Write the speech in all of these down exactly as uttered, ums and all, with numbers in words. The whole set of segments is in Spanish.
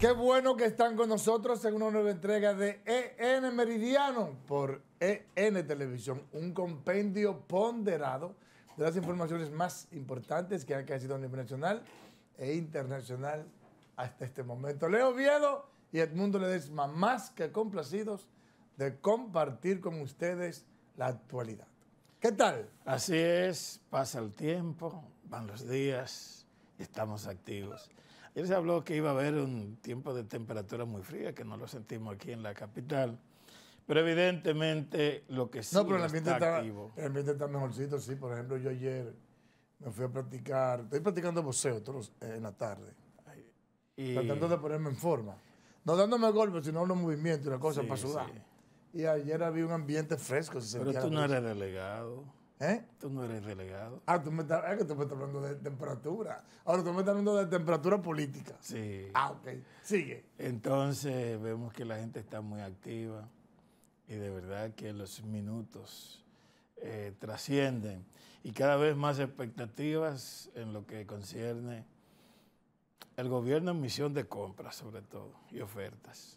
Qué bueno que están con nosotros en una nueva entrega de E N Meridiano por E N Televisión, un compendio ponderado de las informaciones más importantes que han caído a nivel nacional e internacional hasta este momento. Leo Oviedo y Edmundo Ledesma, más que complacidos de compartir con ustedes la actualidad. ¿Qué tal? Así es, pasa el tiempo, van los días, estamos activos. Ayer se habló que iba a haber un tiempo de temperatura muy fría, que no lo sentimos aquí en la capital. Pero evidentemente lo que sí no, pero el ambiente está, está activo. El ambiente está mejorcito, sí. Por ejemplo, yo ayer me fui a practicar, estoy practicando boxeo todos, eh, en la tarde. Y... tratando de ponerme en forma. No dándome golpes, sino unos movimientos y una cosa sí, para sudar. Sí. Y ayer había un ambiente fresco. Se pero tú no eres relegado. ¿Eh? Tú no eres relegado. Ah, tú me estás, es que tú me estás hablando de temperatura. Ahora tú me estás hablando de temperatura política. Sí. Ah, ok. Sigue. Entonces vemos que la gente está muy activa y de verdad que los minutos eh, trascienden y cada vez más expectativas en lo que concierne al gobierno en misión de compras, sobre todo, y ofertas.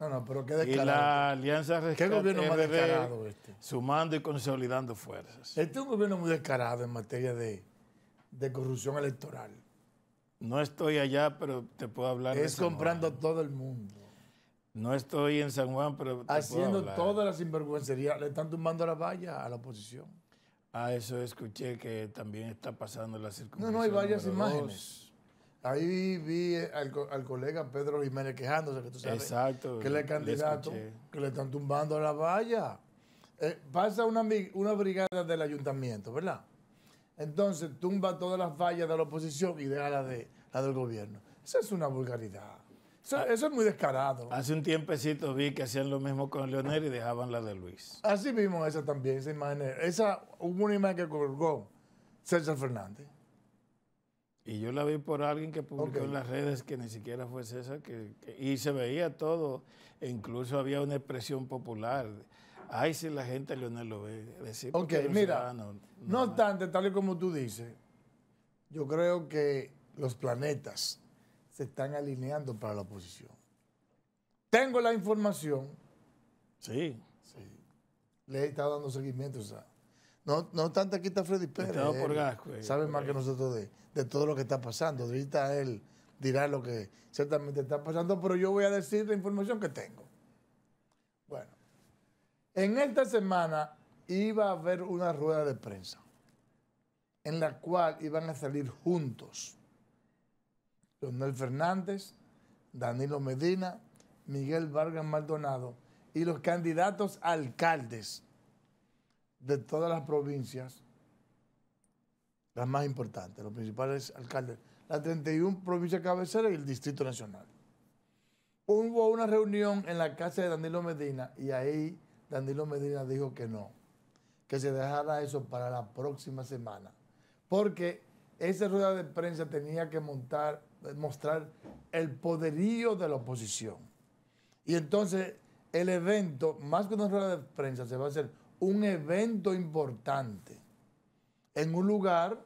No, no, pero qué descarado. Y la Alianza Rescate-R D este? sumando y consolidando fuerzas. Este es un gobierno muy descarado en materia de, de corrupción electoral. No estoy allá, pero te puedo hablar. Es comprando a todo el mundo. No estoy en San Juan, pero te haciendo puedo toda la sinvergüencería. Le están tumbando la valla a la oposición. Ah, eso escuché que también está pasando la circunstancia. No, no, hay varias imágenes. Dos. Ahí vi al, al colega Pedro Jiménez quejándose, que tú sabes, exacto, que él es candidato, que le están tumbando la valla. Eh, pasa una, una brigada del ayuntamiento, ¿verdad? Entonces tumba todas las vallas de la oposición y deja la, de, la del gobierno. Esa es una vulgaridad. Eso, ah, eso es muy descarado. Hace un tiempecito vi que hacían lo mismo con Leonel y dejaban la de Luis. Así mismo esa también, esa imagen. Esa, hubo una imagen que colgó César Fernández. Y yo la vi por alguien que publicó okay. en las redes que ni siquiera fue César, que, que, y se veía todo, e incluso había una expresión popular. Ay, si la gente Leonel lo ve. Decir, ok, mira, no, no obstante, tal y como tú dices, yo creo que los planetas se están alineando para la oposición. Tengo la información. Sí. sí. Le he estado dando seguimiento, o sea. No, no tanto aquí está Freddy Pérez. Por Gasco, eh, sabe por más ahí. que nosotros de, de todo lo que está pasando. Ahorita él dirá lo que ciertamente está pasando, pero yo voy a decir la información que tengo. Bueno, en esta semana iba a haber una rueda de prensa en la cual iban a salir juntos Leonel Fernández, Danilo Medina, Miguel Vargas Maldonado y los candidatos a alcaldes de todas las provincias, las más importantes, los principales alcaldes, las treinta y una provincias cabeceras y el Distrito Nacional. Hubo una reunión en la casa de Danilo Medina y ahí Danilo Medina dijo que no, que se dejara eso para la próxima semana, porque esa rueda de prensa tenía que montar, mostrar el poderío de la oposición. Y entonces el evento, más que una rueda de prensa, se va a hacer un evento importante en un lugar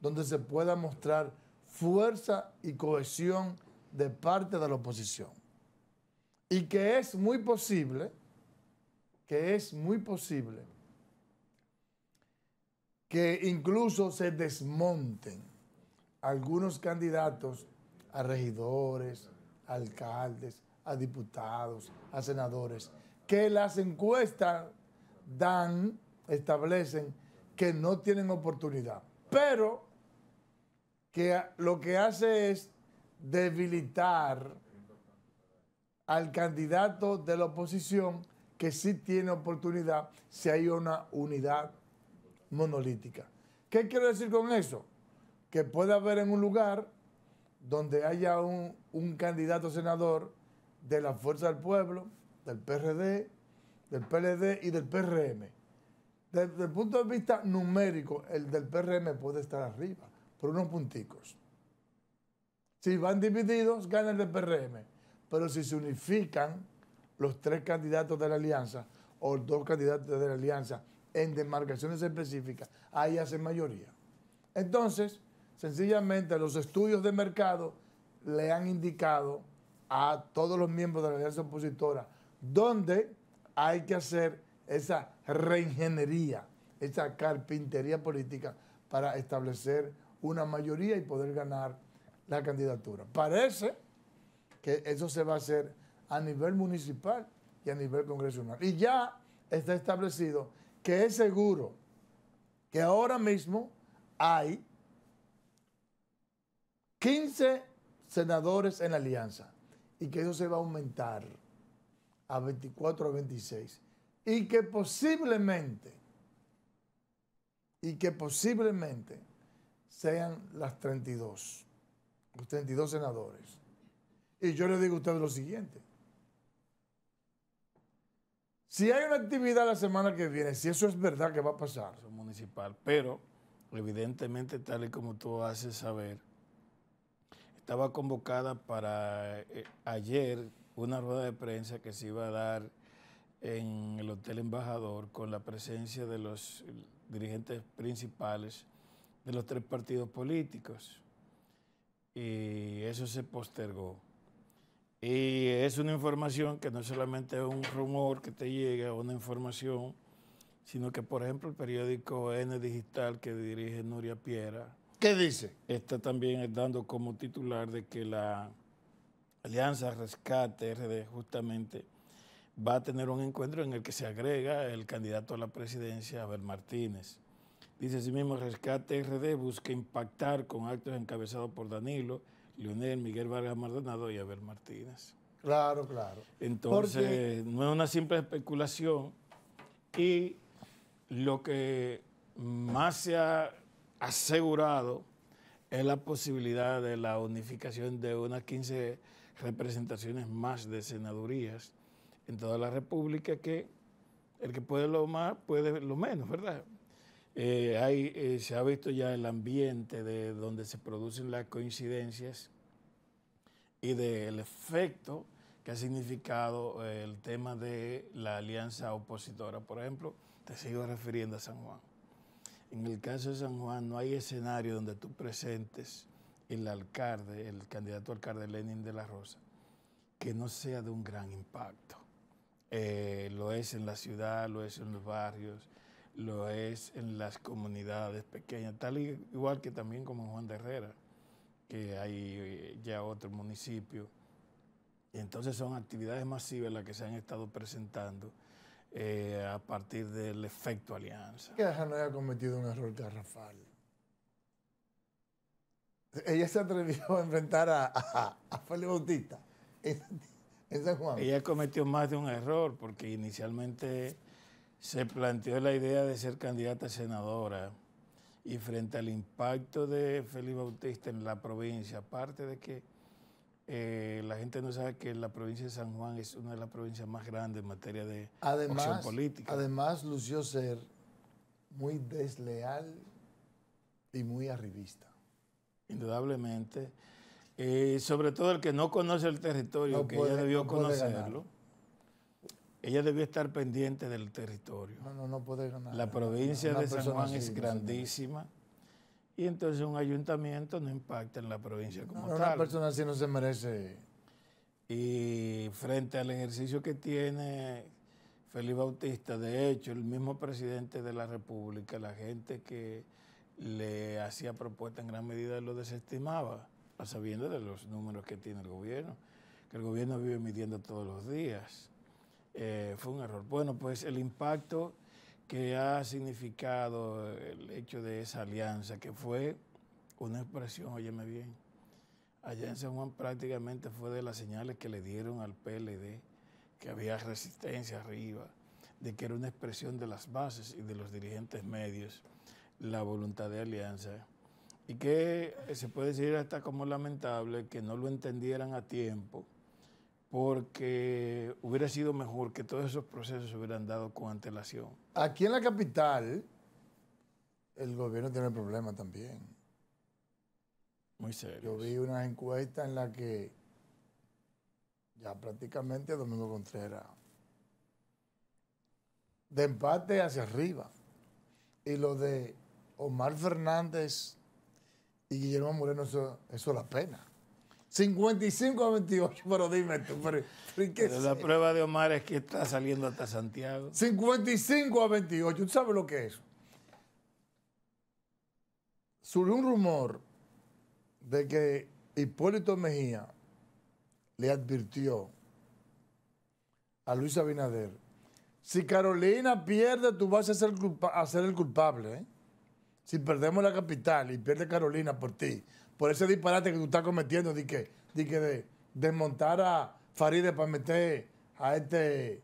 donde se pueda mostrar fuerza y cohesión de parte de la oposición. Y que es muy posible, que es muy posible que incluso se desmonten algunos candidatos a regidores, a alcaldes, a diputados, a senadores, que las encuestas dan, establecen que no tienen oportunidad, pero que lo que hace es debilitar al candidato de la oposición que sí tiene oportunidad si hay una unidad monolítica. ¿Qué quiero decir con eso? Que puede haber en un lugar donde haya un, un candidato senador de la Fuerza del Pueblo, del P R D, del P L D y del P R M. Desde el punto de vista numérico, el del P R M puede estar arriba, por unos punticos. Si van divididos, gana el del P R M. Pero si se unifican los tres candidatos de la alianza o dos candidatos de la alianza en demarcaciones específicas, ahí hacen mayoría. Entonces, sencillamente los estudios de mercado le han indicado a todos los miembros de la alianza opositora, donde hay que hacer esa reingeniería, esa carpintería política para establecer una mayoría y poder ganar la candidatura. Parece que eso se va a hacer a nivel municipal y a nivel congresional. Y ya está establecido que es seguro que ahora mismo hay quince senadores en la alianza y que eso se va a aumentar a veinticuatro, a veintiséis, y que posiblemente, y que posiblemente sean las treinta y dos, los treinta y dos senadores. Y yo les digo a ustedes lo siguiente: si hay una actividad la semana que viene, si eso es verdad que va a pasar, eso es municipal, pero evidentemente, tal y como tú haces saber, estaba convocada para eh, ayer una rueda de prensa que se iba a dar en el Hotel Embajador con la presencia de los dirigentes principales de los tres partidos políticos. Y eso se postergó. Y es una información que no solamente es un rumor que te llega, una información, sino que, por ejemplo, el periódico E N Digital que dirige Nuria Piera, ¿qué dice? Está también dando como titular de que la Alianza Rescate-R D justamente va a tener un encuentro en el que se agrega el candidato a la presidencia, Abel Martínez. Dice así mismo: Rescate-R D busca impactar con actos encabezados por Danilo, Leonel, Miguel Vargas Maldonado y Abel Martínez. Claro, claro. Entonces, no es una simple especulación. Y lo que más se ha asegurado es la posibilidad de la unificación de unas quince representaciones más de senadurías en toda la República, que el que puede lo más puede lo menos, ¿verdad? Eh, hay, eh, se ha visto ya el ambiente de donde se producen las coincidencias y del efecto que ha significado eh, el tema de la alianza opositora. Por ejemplo, te sigo refiriendo a San Juan. En el caso de San Juan no hay escenario donde tú presentes el alcalde, el candidato alcalde Lenín de la Rosa, que no sea de un gran impacto. Eh, lo es en la ciudad, lo es en los barrios, lo es en las comunidades pequeñas, tal y igual que también como en Juan de Herrera, que hay ya otro municipio. Y entonces son actividades masivas las que se han estado presentando Eh, a partir del efecto alianza. Que ella no haya cometido un error garrafal. Ella se atrevió a enfrentar a, a, a Félix Bautista en, en San Juan. Ella cometió más de un error porque inicialmente se planteó la idea de ser candidata a senadora y frente al impacto de Félix Bautista en la provincia, aparte de que Eh, la gente no sabe que la provincia de San Juan es una de las provincias más grandes en materia de además, opción política. Además, lució ser muy desleal y muy arribista. Indudablemente. Eh, sobre todo el que no conoce el territorio, no que puede, ella debió no conocerlo. Ella debió estar pendiente del territorio. No, no, no puede ganar. La provincia no, no, de San Juan es grandísima. Y entonces un ayuntamiento no impacta en la provincia como no, tal. Una persona así no se merece. Y frente al ejercicio que tiene Félix Bautista, de hecho, el mismo presidente de la República, la gente que le hacía propuestas en gran medida lo desestimaba, a sabiendas de los números que tiene el gobierno, que el gobierno vive midiendo todos los días. Eh, fue un error. Bueno, pues el impacto que ha significado el hecho de esa alianza, que fue una expresión, óyeme bien, allá en San Juan prácticamente fue de las señales que le dieron al P L D, que había resistencia arriba, de que era una expresión de las bases y de los dirigentes medios, la voluntad de alianza, y que se puede decir hasta como lamentable que no lo entendieran a tiempo, porque hubiera sido mejor que todos esos procesos se hubieran dado con antelación. Aquí en la capital, el gobierno tiene problemas también. Muy serio. Yo vi unas encuestas en las que ya prácticamente Domingo Contreras, de empate hacia arriba, y lo de Omar Fernández y Guillermo Moreno, eso, eso es la pena. cincuenta y cinco a veintiocho, pero dime tú. Pero, ¿qué pero la prueba de Omar es que está saliendo hasta Santiago. cincuenta y cinco a veintiocho, ¿tú sabes lo que es? Surgió un rumor de que Hipólito Mejía le advirtió a Luis Abinader, si Carolina pierde, tú vas a ser, culpa a ser el culpable, ¿eh? Si perdemos la capital y pierde Carolina por ti, por ese disparate que tú estás cometiendo, de que de desmontar a Faride para meter a este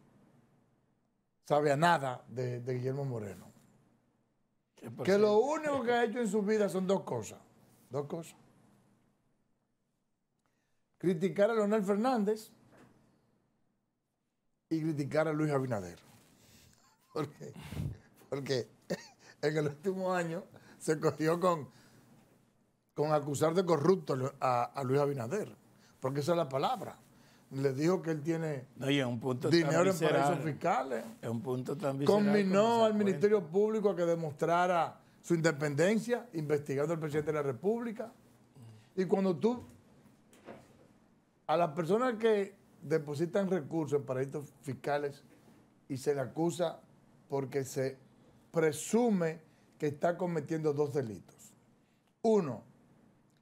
sabe a nada de, de Guillermo Moreno. Que lo único que ha hecho en su vida son dos cosas. Dos cosas. Criticar a Leonel Fernández y criticar a Luis Abinader. ¿Por qué? Porque en el último año se cogió con, con acusar de corrupto a, a Luis Abinader. Porque esa es la palabra. Le dijo que él tiene no, y un punto dinero en paraísos fiscales. Es un punto tan visceral. Combinó al Ministerio Público a que demostrara su independencia, investigando al presidente de la República. Y cuando tú, a las personas que depositan recursos en paraísos fiscales y se le acusa porque se presume que está cometiendo dos delitos. Uno,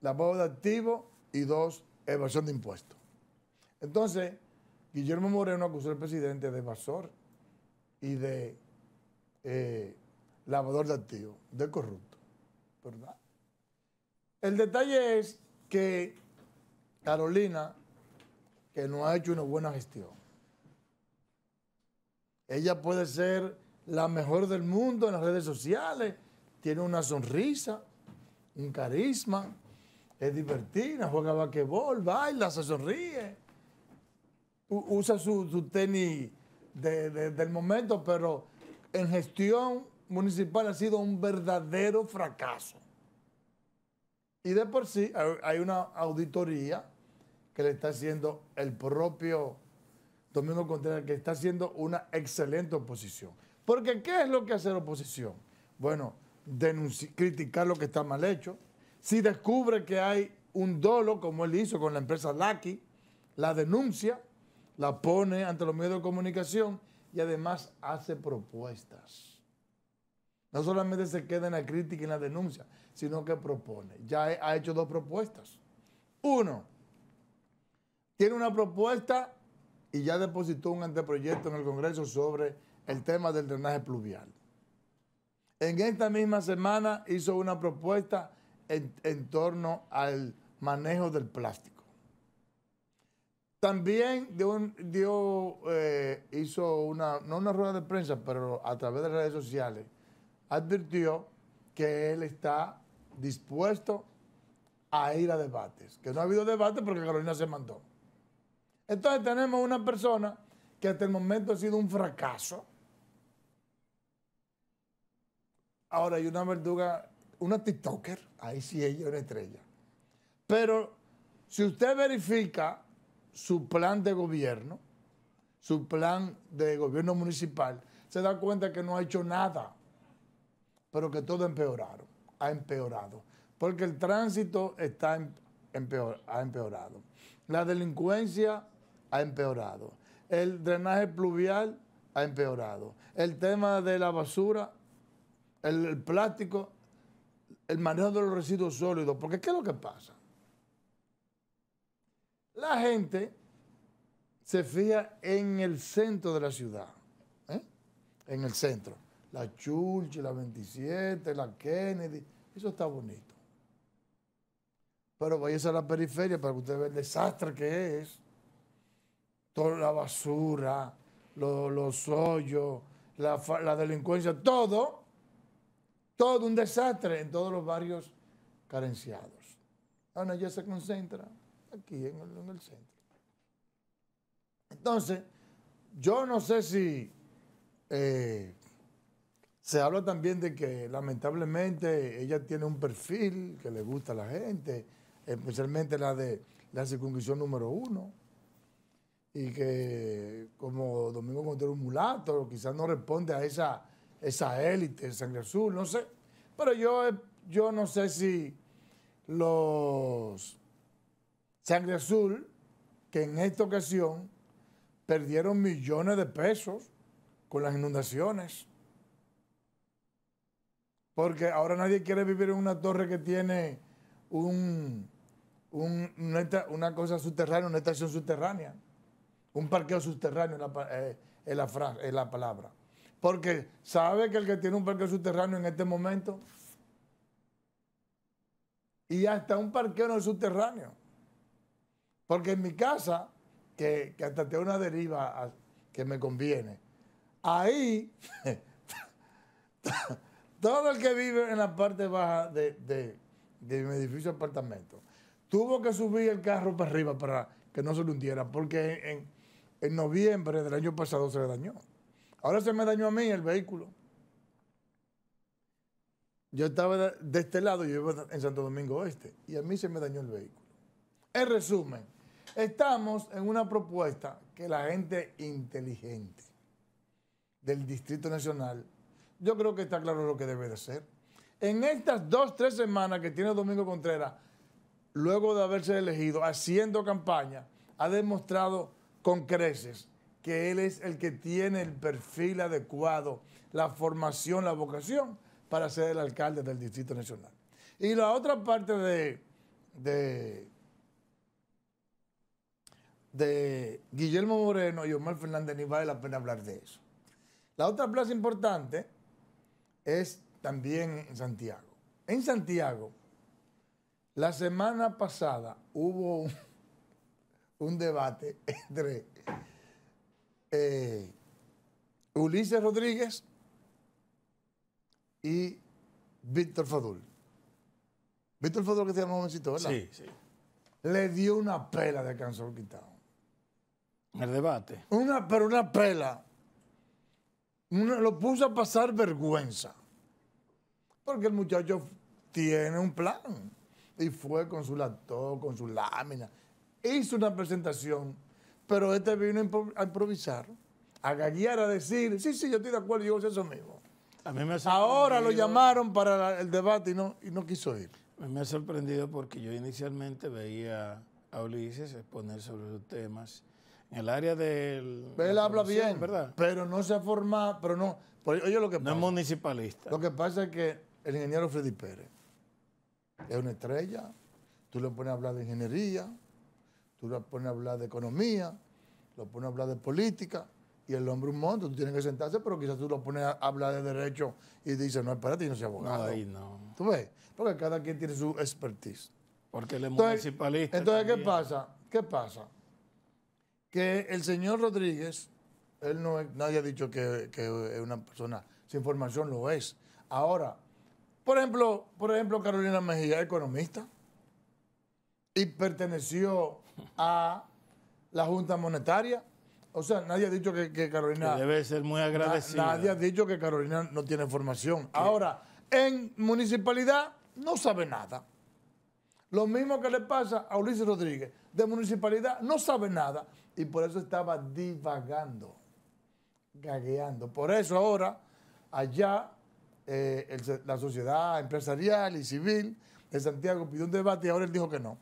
lavado de activos y dos, evasión de impuestos. Entonces, Guillermo Moreno acusó al presidente de evasor y de eh, lavador de activos, de corrupto, ¿verdad? El detalle es que Carolina, que no ha hecho una buena gestión, ella puede ser la mejor del mundo en las redes sociales, tiene una sonrisa, un carisma, es divertida, juega basquetbol, baila, se sonríe, usa su, su tenis de, de, del momento, pero en gestión municipal ha sido un verdadero fracaso. Y de por sí hay una auditoría que le está haciendo el propio Domingo Contreras, que está haciendo una excelente oposición. Porque ¿qué es lo que hace la oposición? Bueno, criticar lo que está mal hecho. Si descubre que hay un dolo, como él hizo con la empresa Lucky, la denuncia, la pone ante los medios de comunicación y además hace propuestas. No solamente se queda en la crítica y en la denuncia, sino que propone. Ya he, ha hecho dos propuestas. Uno, tiene una propuesta y ya depositó un anteproyecto en el Congreso sobre el tema del drenaje pluvial. En esta misma semana hizo una propuesta en, en torno al manejo del plástico. También dio, dio, eh, hizo una, no una rueda de prensa, pero a través de las redes sociales, advirtió que él está dispuesto a ir a debates. Que no ha habido debate porque Carolina se mandó. Entonces tenemos una persona que hasta el momento ha sido un fracaso. Ahora hay una verduga, una TikToker, ahí sí ella es una estrella. Pero si usted verifica su plan de gobierno, su plan de gobierno municipal, se da cuenta que no ha hecho nada, pero que todo empeoraron, ha empeorado, porque el tránsito está empeor, ha empeorado, la delincuencia ha empeorado, el drenaje pluvial ha empeorado, el tema de la basura, el, el plástico, el manejo de los residuos sólidos, porque ¿qué es lo que pasa? La gente se fija en el centro de la ciudad, ¿eh? En el centro. La Church, la veintisiete, la Kennedy, eso está bonito. Pero váyase a la periferia para que usted vea el desastre que es. Toda la basura, lo, los hoyos, la, la delincuencia, todo, todo un desastre en todos los barrios carenciados. Ahora ya se concentra aquí en el, en el centro. Entonces, yo no sé si eh, se habla también de que lamentablemente ella tiene un perfil que le gusta a la gente, especialmente la de la circuncisión número uno, y que como Domingo Contreras un mulato, quizás no responde a esa, esa élite de sangre azul, no sé. Pero yo, yo no sé si los Sangre Azul, que en esta ocasión perdieron millones de pesos con las inundaciones. Porque ahora nadie quiere vivir en una torre que tiene un, un, una, una cosa subterránea, una estación subterránea, un parqueo subterráneo en la, eh, en la, frase, en la palabra. Porque sabe que el que tiene un parqueo subterráneo en este momento, y hasta un parqueo no subterráneo. Porque en mi casa, que, que hasta tengo una deriva a, que me conviene, ahí todo el que vive en la parte baja de, de, de mi edificio de apartamento tuvo que subir el carro para arriba para que no se lo hundiera, porque en, en noviembre del año pasado se le dañó. Ahora se me dañó a mí el vehículo. Yo estaba de este lado, yo iba en Santo Domingo Oeste, y a mí se me dañó el vehículo. En resumen, estamos en una propuesta que la gente inteligente del Distrito Nacional, yo creo que está claro lo que debe de ser. En estas dos, tres semanas que tiene Domingo Contreras, luego de haberse elegido, haciendo campaña, ha demostrado con creces que él es el que tiene el perfil adecuado, la formación, la vocación para ser el alcalde del Distrito Nacional. Y la otra parte de, de, de Guillermo Moreno y Omar Fernández, ni vale la pena hablar de eso. La otra plaza importante es también en Santiago. En Santiago, la semana pasada hubo un, un debate entre eh, Ulises Rodríguez y Víctor Fadul. Víctor Fadul, que se llama jovencito, ¿verdad? Sí, sí. Le dio una pela de Canción Quitado. El debate. Una, pero una pela. Una, lo puso a pasar vergüenza. Porque el muchacho tiene un plan. Y fue con su laptop, con su lámina. Hizo una presentación, pero este vino a improvisar, a gaguear, a decir, sí, sí, yo estoy de acuerdo, yo sé eso mismo. A mí me ha Ahora lo llamaron para la, el debate y no, y no quiso ir. A mí me ha sorprendido porque yo inicialmente veía a Ulises exponer sobre sus temas en el área del... Él habla bien, ¿verdad? Pero no se ha formado, pero no... Pues, oye, lo que pasa, no es municipalista. Lo que pasa es que el ingeniero Freddy Pérez es una estrella, tú le pones a hablar de ingeniería, tú le pones a hablar de economía, lo pones a hablar de política, y el hombre un monto, tú tienes que sentarse, pero quizás tú lo pones a hablar de derecho y dices, no, espérate, yo no soy abogado. No, ahí no. ¿Tú ves? Porque cada quien tiene su expertise. Porque él es municipalista. Entonces, ¿qué pasa? ¿Qué pasa? Que el señor Rodríguez, él no, nadie ha dicho que, que es una persona sin formación, lo es. Ahora, por ejemplo, por ejemplo, Carolina Mejía, economista, y perteneció a la Junta Monetaria. O sea, nadie ha dicho que, que Carolina... Que debe ser muy agradecida. Na, nadie ha dicho que Carolina no tiene formación. ¿Qué? Ahora, en municipalidad no sabe nada. Lo mismo que le pasa a Ulises Rodríguez. De municipalidad no sabe nada. Y por eso estaba divagando, gagueando. Por eso ahora, allá, eh, el, la sociedad empresarial y civil de Santiago pidió un debate y ahora él dijo que no.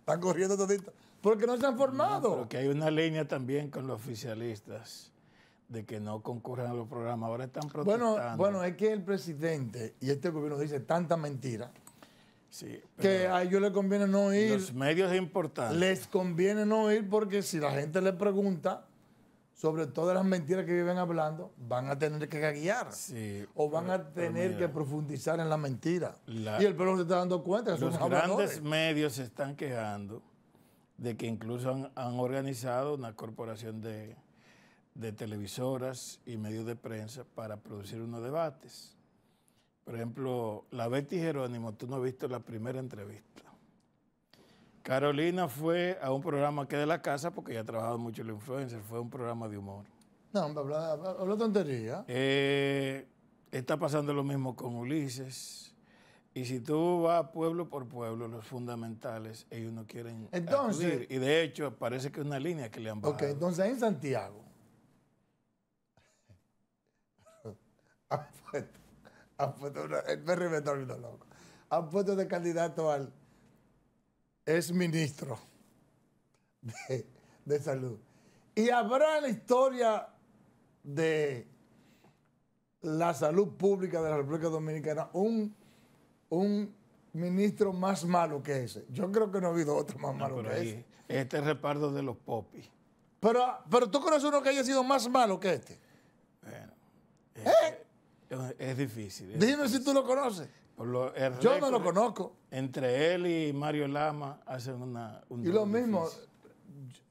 Están corriendo toditos. Porque no se han formado. No, porque hay una línea también con los oficialistas de que no concurren a los programas. Ahora están protestando. Bueno, bueno, es que el presidente y este gobierno dice tanta mentira, sí, que a ellos les conviene no ir. Los medios es importante. Les conviene no ir porque si la gente les pregunta sobre todas las mentiras que viven hablando, van a tener que gaguear. Sí, o van a tener mira, que profundizar en la mentira. La, y el pueblo se está dando cuenta. Que los grandes habladores. Medios se están quejando de que incluso han, han organizado una corporación de, de televisoras y medios de prensa para producir unos debates. Por ejemplo, la Betty Jerónimo, tú no has visto la primera entrevista. Carolina fue a un programa que de la casa, porque ya ha trabajado mucho el influencer, fue un programa de humor. No, habló tontería. Eh, está pasando lo mismo con Ulises. Y si tú vas pueblo por pueblo, los fundamentales, ellos no quieren entonces, acudir. Y de hecho, parece que es una línea que le han bajado. Ok, entonces en Santiago han puesto, han puesto una, el P R M está loco, han puesto de candidato al es ministro de, de Salud. Y habrá la historia de la salud pública de la República Dominicana un, un ministro más malo que ese. Yo creo que no ha habido otro más no, malo que ahí, ese. Este reparto de los popis. Pero, pero tú conoces uno que haya sido más malo que este. Bueno, es, ¿Eh? es, es difícil. Es Dime difícil. si tú lo conoces. Lo, Yo no lo conozco. Entre él y Mario Lama hacen una... Un y lo mismo,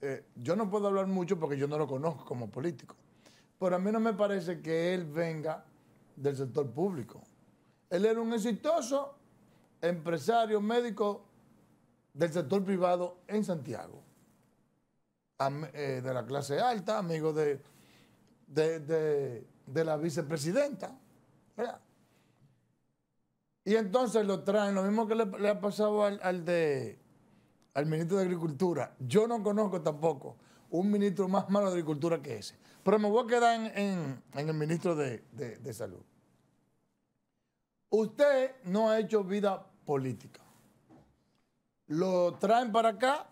eh, yo no puedo hablar mucho porque yo no lo conozco como político. Pero a mí no me parece que él venga del sector público. Él era un exitoso empresario médico del sector privado en Santiago. Am, eh, de la clase alta, amigo de, de, de, de la vicepresidenta. ¿Verdad? Y entonces lo traen, lo mismo que le, le ha pasado al, al, de, al ministro de Agricultura. Yo no conozco tampoco un ministro más malo de Agricultura que ese. Pero me voy a quedar en, en, en el ministro de, de, de Salud. Usted no ha hecho vida política. Lo traen para acá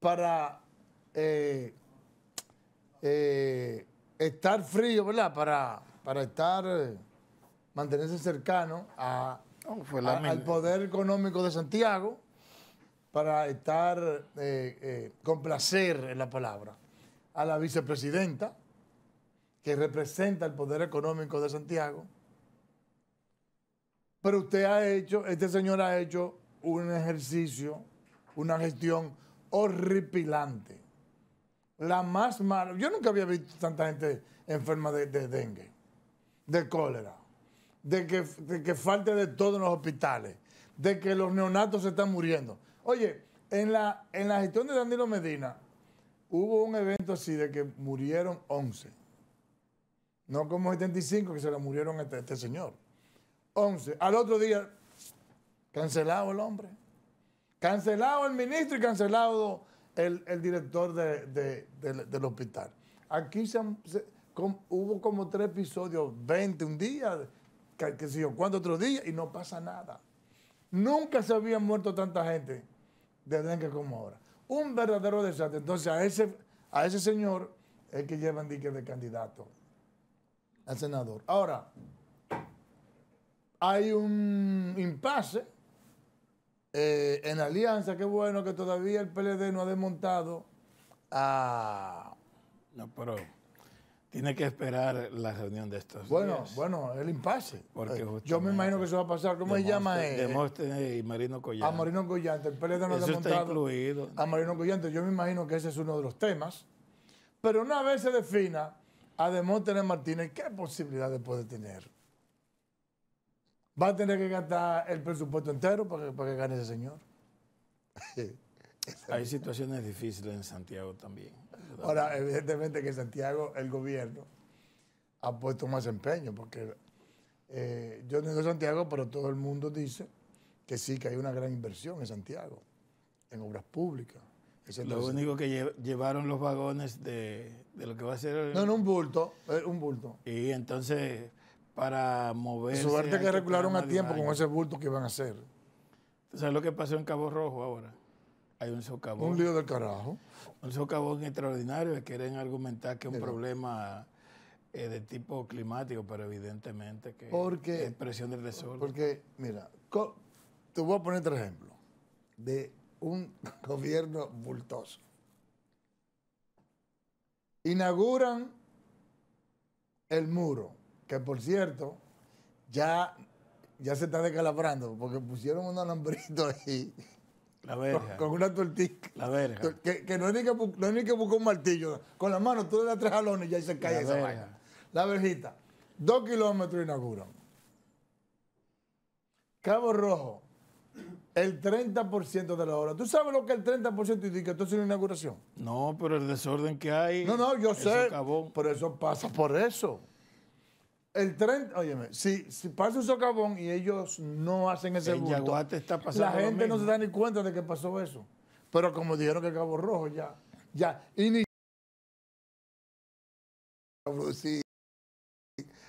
para eh, eh, estar frío, ¿verdad? Para, para estar... Eh, mantenerse cercano a, oh, fue a, al poder económico de Santiago para estar, eh, eh, complacer en la palabra, a la vicepresidenta que representa el poder económico de Santiago. Pero usted ha hecho, este señor ha hecho un ejercicio, una gestión horripilante. La más mala. Yo nunca había visto tanta gente enferma de, de dengue, de cólera. De que, de que falte de todo en los hospitales, de que los neonatos se están muriendo. Oye, en la, en la gestión de Danilo Medina hubo un evento así de que murieron once. No como setenta y cinco que se le murieron a este, este señor. once. Al otro día, cancelado el hombre. Cancelado el ministro y cancelado el, el director de, de, de, de, del hospital. Aquí se, se, com, hubo como tres episodios, veinte un día... que sé yo, cuánto otro día y no pasa nada. Nunca se había muerto tanta gente de dengue como ahora. Un verdadero desastre. Entonces a ese, a ese señor es que llevan dique de candidato al senador. Ahora, hay un impasse eh, en la alianza. Qué bueno que todavía el P L D no ha desmontado a... No, pero... Tiene que esperar la reunión de estos bueno, días. Bueno, bueno, el impasse. Yo me imagino que eso va a pasar. ¿Cómo se llama? Demóstenes y Marino Collante. A Marino Collante. El P L D no lo ha montado. A Marino Collante. Yo me imagino que ese es uno de los temas. Pero una vez se defina a Demóstenes Martínez, ¿qué posibilidades puede tener? Va a tener que gastar el presupuesto entero para que, para que gane ese señor. Hay situaciones difíciles en Santiago también. Ahora, evidentemente que en Santiago el gobierno ha puesto más empeño, porque eh, yo no soy de Santiago, pero todo el mundo dice que sí, que hay una gran inversión en Santiago, en obras públicas. Lo único que lle llevaron los vagones de, de lo que va a ser... El... No, no, un bulto, eh, un bulto. Y entonces, para moverse... Suerte que regularon a tiempo con ese bulto que iban a hacer. ¿Sabes lo que pasó en Cabo Rojo ahora? Hay un socavón. Un lío del carajo. Un socavón extraordinario que quieren argumentar que es un pero, problema eh, de tipo climático, pero evidentemente que porque, es presión del sol. Porque, mira, te voy a poner otro ejemplo de un gobierno bultoso. Inauguran el muro, que por cierto, ya, ya se está descalabrando, porque pusieron un alambrito ahí. La verja. Con una tortilla. La verja. Que, que no, es ni que no es ni que buscar un martillo. Con la mano tú le das tres jalones y ya se cae la esa verja. Vaina. La verjita. Dos kilómetros inauguran. Cabo Rojo. El treinta por ciento de la obra. ¿Tú sabes lo que el treinta por ciento indica? Entonces es una inauguración. No, pero el desorden que hay. No, no, yo sé. Socavón. Pero eso pasa por eso. El tren, óyeme, si, si pasa un socavón y ellos no hacen ese bulto, Yaguate está pasando la gente no se da ni cuenta de que pasó eso. Pero como dijeron que Cabo Rojo ya, ya, y ni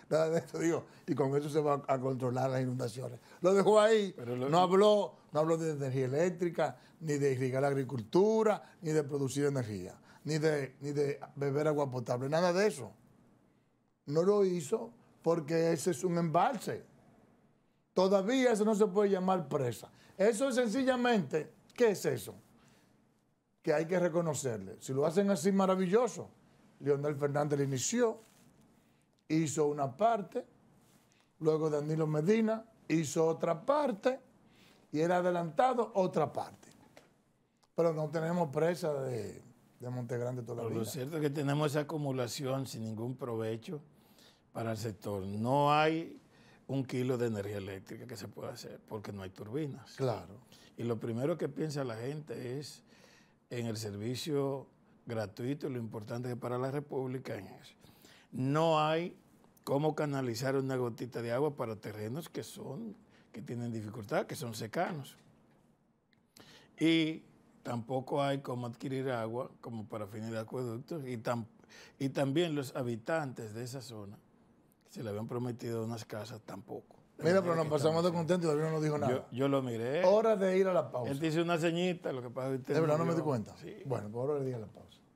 nada de esto, digo, y con eso se va a controlar las inundaciones. Lo dejó ahí, lo... no habló, no habló de energía eléctrica, ni de irrigar la agricultura, ni de producir energía, ni de, ni de beber agua potable, nada de eso. No lo hizo porque ese es un embalse. Todavía eso no se puede llamar presa. Eso es sencillamente, ¿qué es eso? Que hay que reconocerle. Si lo hacen así, maravilloso. Leonel Fernández lo inició, hizo una parte, luego Danilo Medina hizo otra parte y era adelantado otra parte. Pero no tenemos presa de, de Montegrande todavía. Pero lo cierto es que tenemos esa acumulación sin ningún provecho para el sector. No hay un kilo de energía eléctrica que se pueda hacer porque no hay turbinas. Claro. Y lo primero que piensa la gente es en el servicio gratuito, lo importante que para la República es eso. No hay cómo canalizar una gotita de agua para terrenos que son, que tienen dificultad, que son secanos. Y tampoco hay cómo adquirir agua como para fines de acueductos. Y, tam, y también los habitantes de esa zona, se le habían prometido unas casas, tampoco. Mira, pero nos pasamos de contento y todavía no nos dijo nada. Yo, yo lo miré. Hora de ir a la pausa. Él dice una ceñita, lo que pasa es que usted... De verdad no me di cuenta. Sí. Bueno, pues ahora le diga la pausa.